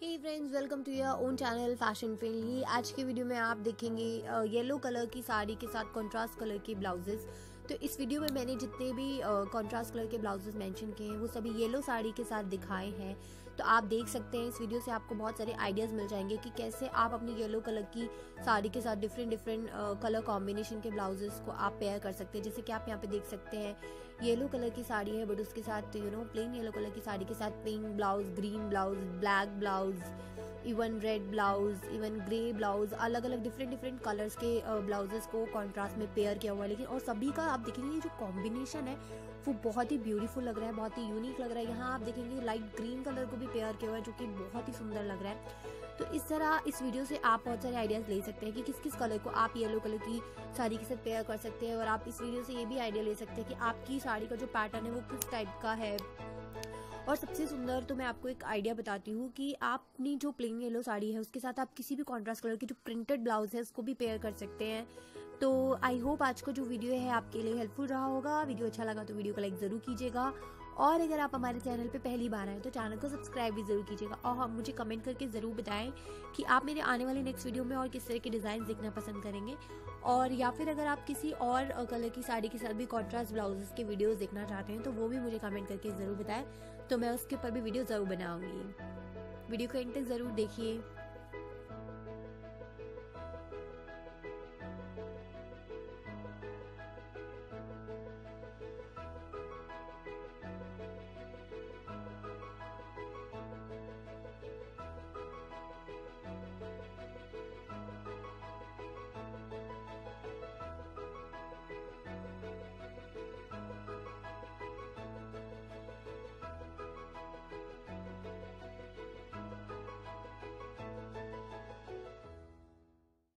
Hey friends, welcome to your own channel fashion friendly. आज के video में आप देखेंगे येलो कलर की साड़ी के साथ कंट्रास्ट कलर के ब्लाउजेस। तो इस वीडियो में मैंने जितने भी कंट्रास्ट कलर के ब्लाउजेस मेंशन किए हैं वो सभी येलो साड़ी के साथ दिखाए हैं। तो आप देख सकते हैं, इस वीडियो से आपको बहुत सारे आइडियाज़ मिल जाएंगे कि कैसे आप अपनी येलो कलर की साड़ी के साथ डिफरेंट कलर कॉम्बिनेशन के ब्लाउजेस को आप पेयर कर सकते हैं। जैसे कि आप यहाँ पे देख सकते हैं, येलो कलर की साड़ी है बट उसके साथ प्लेन येलो कलर की साड़ी के साथ pink blouse, green blouse, black blouse, even red blouse, even grey blouse, अलग अलग डिफरेंट कलर्स के ब्लाउजेस को कॉन्ट्रास्ट में पेयर किया हुआ है। लेकिन और सभी का आप देखेंगे जो कॉम्बिनेशन है वो बहुत ही ब्यूटीफुल लग रहा है, बहुत ही यूनिक लग रहा है। यहाँ आप देखेंगे लाइट ग्रीन कलर को भी पेयर किया हुआ है जो कि बहुत ही सुंदर लग रहा है। तो इस तरह इस वीडियो से आप बहुत सारे आइडियाज़ ले सकते हैं कि किस किस कलर को आप येलो कलर की साड़ी के साथ पेयर कर सकते हैं। और आप इस वीडियो से ये भी आइडिया ले सकते हैं कि आपकी साड़ी का जो पैटर्न है वो किस टाइप का है। और सबसे सुंदर तो मैं आपको एक आइडिया बताती हूँ कि आप अपनी जो प्लेन येलो साड़ी है उसके साथ आप किसी भी कॉन्ट्रास्ट कलर की जो प्रिंटेड ब्लाउज है उसको भी पेयर कर सकते हैं। तो आई होप आज का जो वीडियो है आपके लिए हेल्पफुल रहा होगा। वीडियो अच्छा लगा तो वीडियो को लाइक ज़रूर कीजिएगा, और अगर आप हमारे चैनल पे पहली बार आए तो चैनल को सब्सक्राइब भी ज़रूर कीजिएगा। और हम मुझे कमेंट करके ज़रूर बताएं कि आप मेरे आने वाले नेक्स्ट वीडियो में और किस तरह के डिज़ाइन देखना पसंद करेंगे, और या फिर अगर आप किसी और कलर की साड़ी के साथ भी कॉन्ट्रास्ट ब्लाउजेस के वीडियोज़ देखना चाहते हैं तो वो भी मुझे कमेंट करके ज़रूर बताएं, तो मैं उसके ऊपर भी वीडियो ज़रूर बनाऊँगी। वीडियो को एंड तक ज़रूर देखिए।